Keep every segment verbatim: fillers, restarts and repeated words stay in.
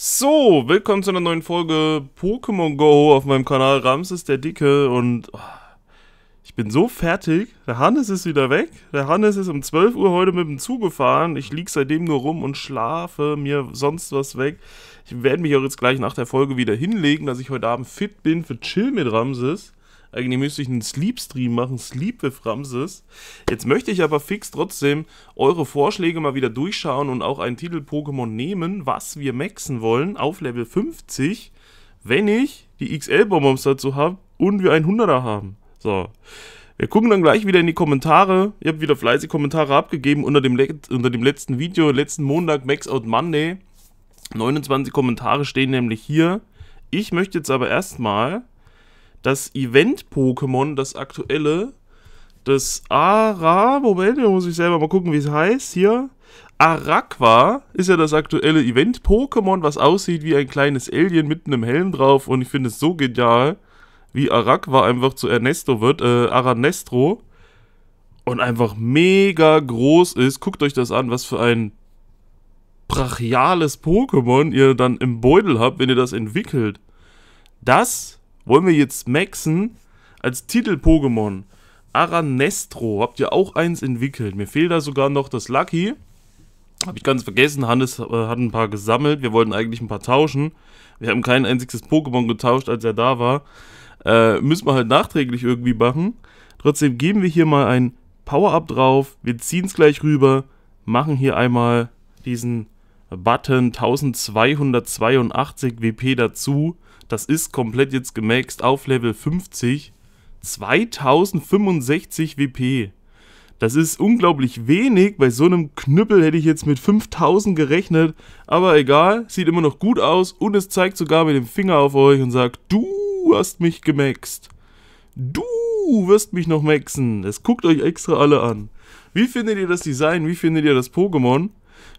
So, willkommen zu einer neuen Folge Pokémon Go auf meinem Kanal Ramses der Dicke und oh, ich bin so fertig. Der Hannes ist wieder weg. Der Hannes ist um zwölf Uhr heute mit dem Zug gefahren. Ich liege seitdem nur rum und schlafe mir sonst was weg. Ich werde mich auch jetzt gleich nach der Folge wieder hinlegen, dass ich heute Abend fit bin für Chill mit Ramses. Eigentlich müsste ich einen Sleep-Stream machen, Sleep with Ramses. Jetzt möchte ich aber fix trotzdem eure Vorschläge mal wieder durchschauen und auch einen Titel-Pokémon nehmen, was wir maxen wollen, auf Level fünfzig, wenn ich die X L-Bonbons dazu habe und wir einen Hunderter haben. So, wir gucken dann gleich wieder in die Kommentare. Ihr habt wieder fleißig Kommentare abgegeben unter dem, Le unter dem letzten Video, letzten Montag, Max Out Monday. neunundzwanzig Kommentare stehen nämlich hier. Ich möchte jetzt aber erstmal das Event-Pokémon, das aktuelle, das Ara... Moment, da muss ich selber mal gucken, wie es heißt hier. Araqua ist ja das aktuelle Event-Pokémon, was aussieht wie ein kleines Alien mit einem Helm drauf. Und ich finde es so genial, wie Araqua einfach zu Ernesto wird, äh, Aranestro. Und einfach mega groß ist. Guckt euch das an, was für ein brachiales Pokémon ihr dann im Beutel habt, wenn ihr das entwickelt. Das wollen wir jetzt maxen als Titel-Pokémon. Aranestro, habt ihr auch eins entwickelt. Mir fehlt da sogar noch das Lucky. Habe ich ganz vergessen, Hannes äh, hat ein paar gesammelt. Wir wollten eigentlich ein paar tauschen. Wir haben kein einziges Pokémon getauscht, als er da war. Äh, müssen wir halt nachträglich irgendwie machen. Trotzdem geben wir hier mal ein Power-Up drauf. Wir ziehen es gleich rüber. Machen hier einmal diesen Button eintausendzweihundertzweiundachtzig W P dazu. Das ist komplett jetzt gemaxt auf Level fünfzig. zweitausendfünfundsechzig W P. Das ist unglaublich wenig. Bei so einem Knüppel hätte ich jetzt mit fünftausend gerechnet. Aber egal, sieht immer noch gut aus. Und es zeigt sogar mit dem Finger auf euch und sagt, du hast mich gemaxt. Du wirst mich noch maxen. Das guckt euch extra alle an. Wie findet ihr das Design? Wie findet ihr das Pokémon?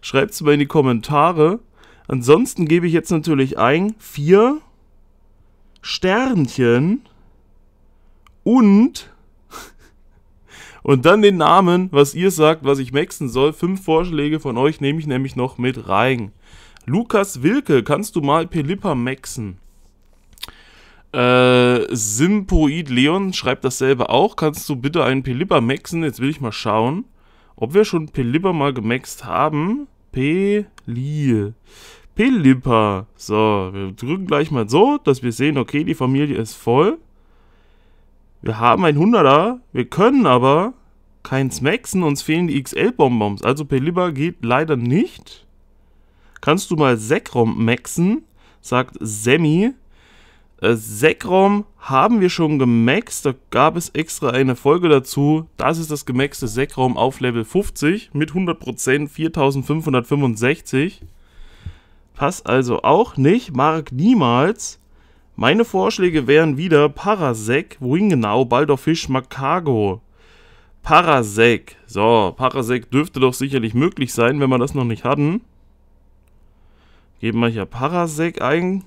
Schreibt es mal in die Kommentare. Ansonsten gebe ich jetzt natürlich ein vier... Sternchen und und dann den Namen, was ihr sagt, was ich maxen soll. Fünf Vorschläge von euch nehme ich nämlich noch mit rein. Lukas Wilke, kannst du mal Pelipper maxen? Äh, Simpoid Leon schreibt dasselbe auch. Kannst du bitte einen Pelipper maxen? Jetzt will ich mal schauen, ob wir schon Pelipper mal gemaxt haben. Peli. Pelipper. So, wir drücken gleich mal so, dass wir sehen, okay, die Familie ist voll. Wir haben ein Hunderter, wir können aber keins maxen, uns fehlen die X L-Bonbons. Also Pelipper geht leider nicht. Kannst du mal Zekrom maxen, sagt Semi. Äh, Zekrom haben wir schon gemaxt, da gab es extra eine Folge dazu. Das ist das gemaxte Zekrom auf Level fünfzig mit hundert Prozent viertausendfünfhundertfünfundsechzig. Passt also auch nicht, Mark niemals. Meine Vorschläge wären wieder Parasek, wohin genau, Baldorfisch, Makago. Parasek, so, Parasek dürfte doch sicherlich möglich sein, wenn wir das noch nicht hatten. Geben wir hier Parasek ein.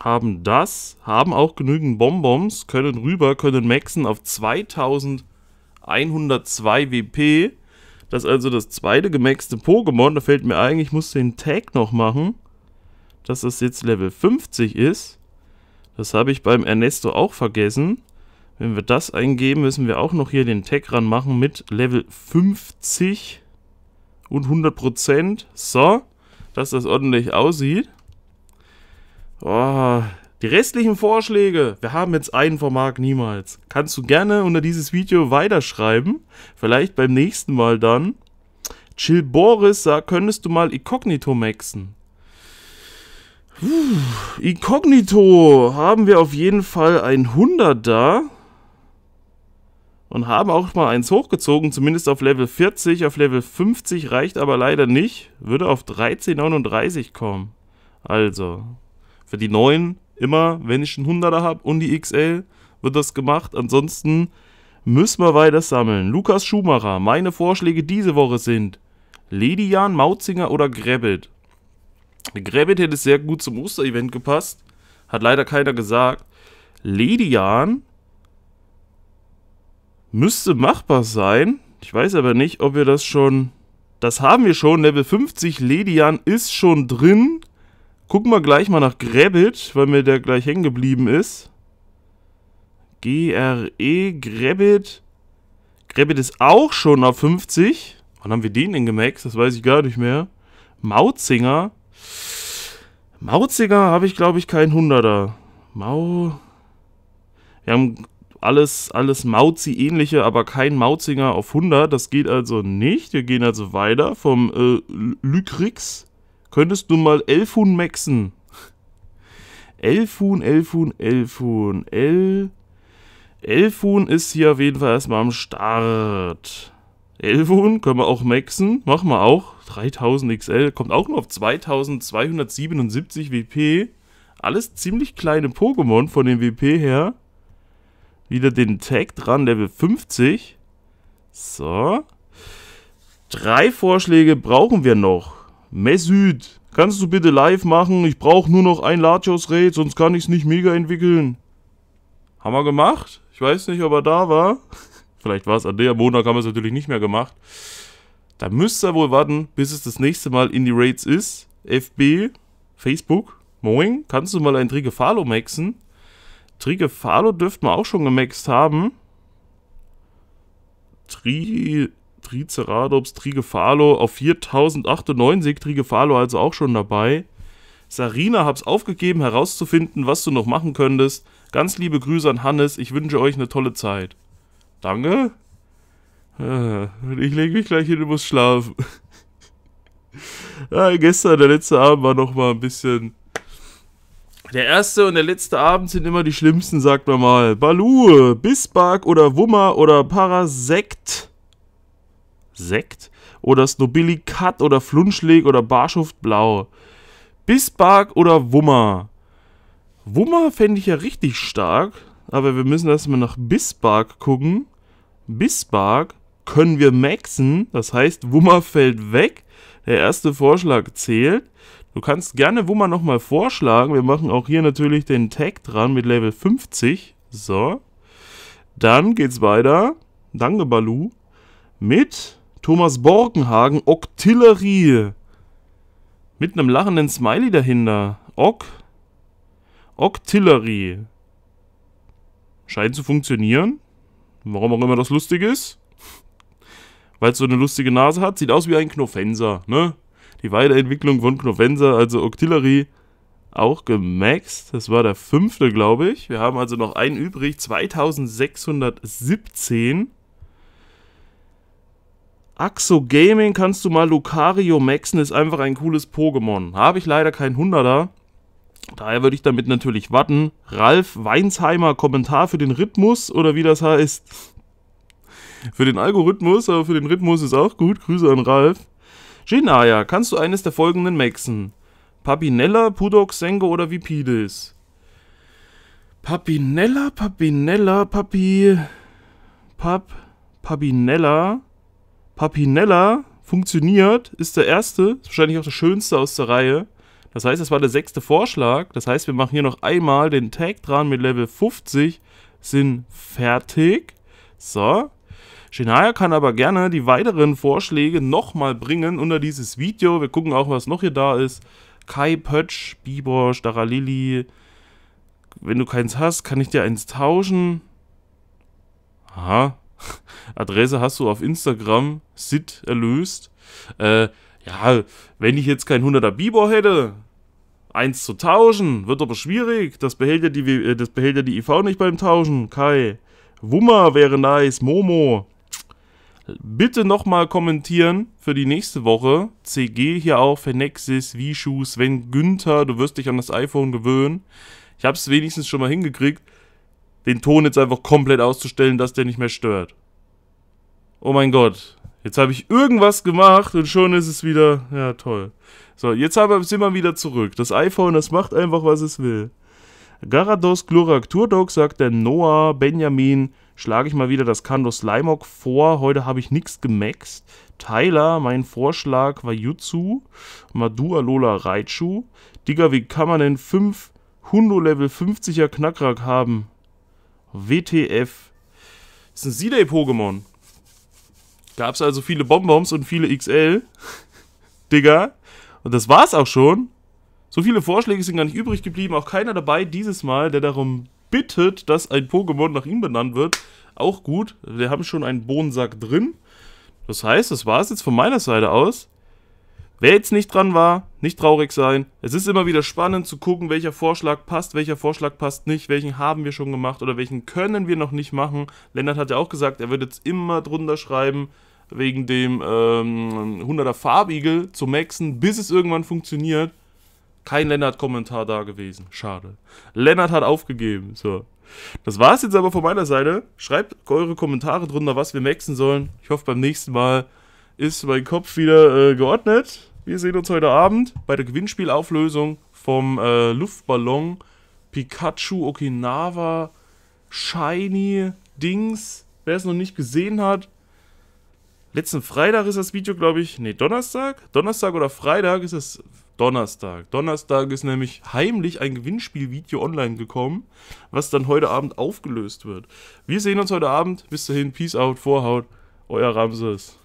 Haben das, haben auch genügend Bonbons, können rüber, können maxen auf zweitausendeinhundertzwei W P. Das ist also das zweite gemaxte Pokémon. Da fällt mir ein, ich muss den Tag noch machen, dass das jetzt Level fünfzig ist. Das habe ich beim Ernesto auch vergessen. Wenn wir das eingeben, müssen wir auch noch hier den Tag ran machen mit Level fünfzig und hundert Prozent. So, dass das ordentlich aussieht. Oh, die restlichen Vorschläge, wir haben jetzt einen von Marc niemals. Kannst du gerne unter dieses Video weiterschreiben. Vielleicht beim nächsten Mal dann. Chill Boris sagt, könntest du mal Inkognito maxen? Puh, Inkognito haben wir auf jeden Fall ein Hunderter da. Und haben auch mal eins hochgezogen, zumindest auf Level vierzig. Auf Level fünfzig reicht aber leider nicht. Würde auf dreizehn neununddreißig kommen. Also, für die neuen... Immer, wenn ich einen Hunderter habe und die X L, wird das gemacht. Ansonsten müssen wir weiter sammeln. Lukas Schumacher, meine Vorschläge diese Woche sind Ledyan, Mautzinger oder Grebbit. Grebbit hätte sehr gut zum Osterevent gepasst. Hat leider keiner gesagt. Ledyan müsste machbar sein. Ich weiß aber nicht, ob wir das schon... Das haben wir schon. Level fünfzig, Ledyan ist schon drin. Gucken wir gleich mal nach Grebbit, weil mir der gleich hängen geblieben ist. G R E, Grebbit. Grebbit ist auch schon auf fünfzig. Wann haben wir den denn gemaxt? Das weiß ich gar nicht mehr. Mautzinger. Mautzinger habe ich, glaube ich, keinen Hunderter. Mau... Wir haben alles, alles Mautzi-ähnliche, aber kein Mautzinger auf hundert. Das geht also nicht. Wir gehen also weiter vom äh, Lykrix. Könntest du mal Elfun maxen? Elfun, Elfun, Elfun. El Elfun ist hier auf jeden Fall erstmal am Start. Elfun können wir auch maxen. Machen wir auch. dreitausend X L. Kommt auch nur auf zweitausendzweihundertsiebenundsiebzig W P. Alles ziemlich kleine Pokémon von den W P her. Wieder den Tag dran, Level fünfzig. So. Drei Vorschläge brauchen wir noch. Mesut, kannst du bitte live machen? Ich brauche nur noch ein Latios-Raid, sonst kann ich es nicht mega entwickeln. Haben wir gemacht? Ich weiß nicht, ob er da war. Vielleicht war es an der Montag, haben wir es natürlich nicht mehr gemacht. Da müsst ihr wohl warten, bis es das nächste Mal in die Raids ist. F B, Facebook, moin, kannst du mal ein Trikephalo maxen? Trikephalo dürften wir auch schon gemaxt haben. Tri... Triceratops, Trikephalo auf viertausend achtundneunzig. Trikephalo also auch schon dabei. Sarina, hab's aufgegeben, herauszufinden, was du noch machen könntest. Ganz liebe Grüße an Hannes. Ich wünsche euch eine tolle Zeit. Danke. Ich lege mich gleich hin, du musst schlafen. Ja, gestern, der letzte Abend, war noch mal ein bisschen... Der erste und der letzte Abend sind immer die schlimmsten, sagt man mal. Baloo, Bisbark oder Wummer oder Parasek. Sekt? Oder Snobili Cut oder Flunschleg oder Barschuft Blau. Bisbark oder Wummer. Wummer fände ich ja richtig stark. Aber wir müssen erstmal nach Bisbark gucken. Bisbark können wir maxen. Das heißt, Wummer fällt weg. Der erste Vorschlag zählt. Du kannst gerne Wummer nochmal vorschlagen. Wir machen auch hier natürlich den Tag dran mit Level fünfzig. So. Dann geht's weiter. Danke, Balu. Mit Thomas Borkenhagen. Octillery. Mit einem lachenden Smiley dahinter. Ock. Octillery. Scheint zu funktionieren. Warum auch immer das lustig ist. Weil es so eine lustige Nase hat. Sieht aus wie ein Knofenser, ne? Die Weiterentwicklung von Knofenser, also Octillery, auch gemaxt. Das war der fünfte, glaube ich. Wir haben also noch einen übrig. zweitausendsechshundertsiebzehn. Axo Gaming, kannst du mal Lucario maxen? Ist einfach ein cooles Pokémon. Habe ich leider keinen Hunderter. Daher würde ich damit natürlich warten. Ralf Weinsheimer, Kommentar für den Rhythmus oder wie das heißt. Für den Algorithmus, aber für den Rhythmus ist auch gut. Grüße an Ralf. Genaya, kannst du eines der folgenden maxen? Papinella, Pudok, Sengo oder Vipidis? Papinella, Papinella, Papi... Pap... Papinella... Papinella funktioniert, ist der erste, ist wahrscheinlich auch der schönste aus der Reihe. Das heißt, das war der sechste Vorschlag. Das heißt, wir machen hier noch einmal den Tag dran mit Level fünfzig. Sind fertig. So. Genaya kann aber gerne die weiteren Vorschläge nochmal bringen unter dieses Video. Wir gucken auch, was noch hier da ist. Kai, Pötsch, Bibor, Staralili. Wenn du keins hast, kann ich dir eins tauschen. Aha. Adresse hast du auf Instagram. Sid erlöst. Äh, ja, wenn ich jetzt kein hunderter Bibor hätte, eins zu tauschen, wird aber schwierig. Das behält ja die, das behält ja die I V nicht beim Tauschen. Kai. Wummer wäre nice. Momo. Bitte nochmal kommentieren für die nächste Woche. C G hier auch, Fenexis, Vishus, Sven Günther, du wirst dich an das iPhone gewöhnen. Ich habe es wenigstens schon mal hingekriegt, den Ton jetzt einfach komplett auszustellen, dass der nicht mehr stört. Oh mein Gott, jetzt habe ich irgendwas gemacht und schon ist es wieder, ja toll. So, jetzt sind wir wieder zurück. Das iPhone, das macht einfach, was es will. Garados, Glurak, Turdok, sagt der Noah, Benjamin, schlage ich mal wieder das Kanto Slimog vor. Heute habe ich nichts gemaxt. Tyler, mein Vorschlag war Jutsu. Madua, Lola, Raichu. Digga, wie kann man denn fünf Hundo Level fünfziger Knackrak haben? W T F. Das ist ein C-Day-Pokémon. Gab es also viele Bonbons und viele X L. Digga. Und das war's auch schon. So viele Vorschläge sind gar nicht übrig geblieben, auch keiner dabei dieses Mal, der darum bittet, dass ein Pokémon nach ihm benannt wird. Auch gut, wir haben schon einen Bohnensack drin. Das heißt, das war es jetzt von meiner Seite aus. Wer jetzt nicht dran war, nicht traurig sein. Es ist immer wieder spannend zu gucken, welcher Vorschlag passt, welcher Vorschlag passt nicht, welchen haben wir schon gemacht oder welchen können wir noch nicht machen. Lennart hat ja auch gesagt, er wird jetzt immer drunter schreiben, wegen dem ähm, hunderter Farbigel zu maxen, bis es irgendwann funktioniert. Kein Lennart-Kommentar da gewesen. Schade. Lennart hat aufgegeben. So. Das war es jetzt aber von meiner Seite. Schreibt eure Kommentare drunter, was wir maxen sollen. Ich hoffe, beim nächsten Mal ist mein Kopf wieder äh, geordnet. Wir sehen uns heute Abend bei der Gewinnspielauflösung vom äh, Luftballon Pikachu Okinawa Shiny Dings. Wer es noch nicht gesehen hat, letzten Freitag ist das Video, glaube ich, nee, Donnerstag? Donnerstag oder Freitag ist es... Donnerstag. Donnerstag ist nämlich heimlich ein Gewinnspielvideo online gekommen, was dann heute Abend aufgelöst wird. Wir sehen uns heute Abend. Bis dahin, Peace out, Vorhaut, euer Ramses.